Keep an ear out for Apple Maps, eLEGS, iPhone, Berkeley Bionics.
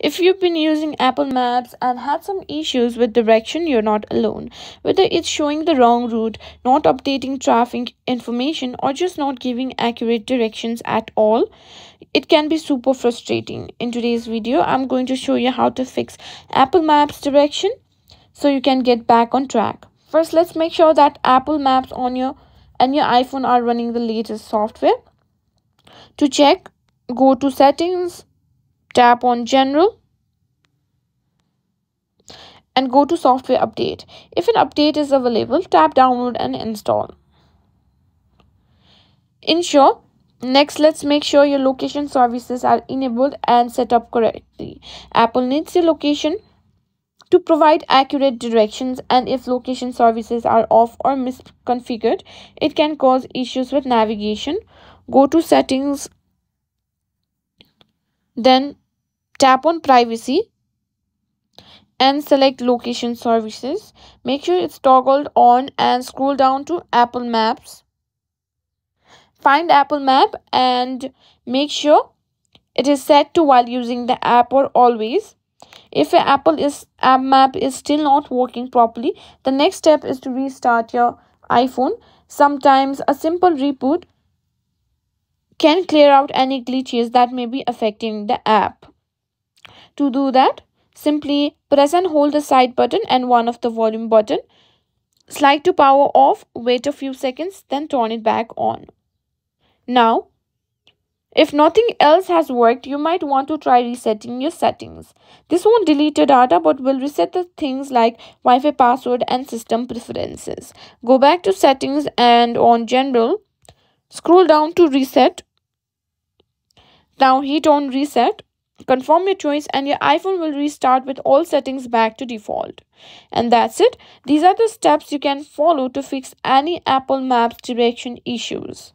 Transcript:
If you've been using Apple Maps and had some issues with direction, you're not alone. Whether it's showing the wrong route, not updating traffic information, or just not giving accurate directions at all, it can be super frustrating. In today's video, I'm going to show you how to fix Apple Maps direction so you can get back on track. First, let's make sure that Apple Maps on your iPhone are running the latest software. To check, go to Settings, tap on General, and go to Software Update. If an update is available, tap Download and Install. Ensure. Next, let's make sure your location services are enabled and set up correctly. Apple needs your location to provide accurate directions, and if location services are off or misconfigured, it can cause issues with navigation. Go to Settings, then tap on Privacy and select Location Services. Make sure it's toggled on and scroll down to Apple Maps. Find Apple Map and make sure it is set to while using the app or always. If your Apple Map is still not working properly, the next step is to restart your iPhone. Sometimes a simple reboot can clear out any glitches that may be affecting the app. To do that, simply press and hold the side button and one of the volume button. Slide to power off, wait a few seconds, then turn it back on. Now, if nothing else has worked, you might want to try resetting your settings. This won't delete your data but will reset the things like Wi-Fi password and system preferences. Go back to Settings and on General, scroll down to Reset. Now hit on Reset, confirm your choice, and your iPhone will restart with all settings back to default. And that's it. These are the steps you can follow to fix any Apple Maps direction issues.